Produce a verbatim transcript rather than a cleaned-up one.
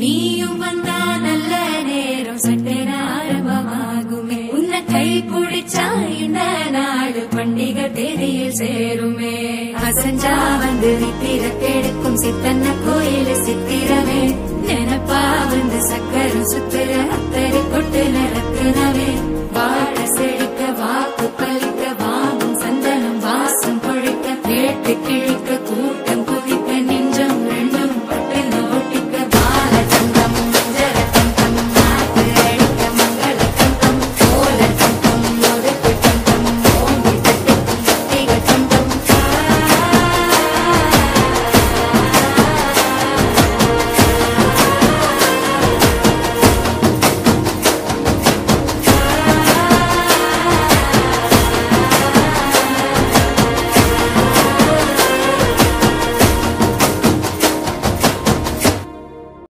நீயும் வந்தா நல்ல நேரம் சட்டென ஆரம்பமாகுமே. உன்னை கை பிடிச்சா இந்த நாடு பண்டிகை தேதியில் சேருமே. அசஞ்சா வந்து நித்திர கெடுக்கும் சித்தன்ன கோயில் சித்திரமே. நினைப்பா வந்து சக்கரம் சுத்திர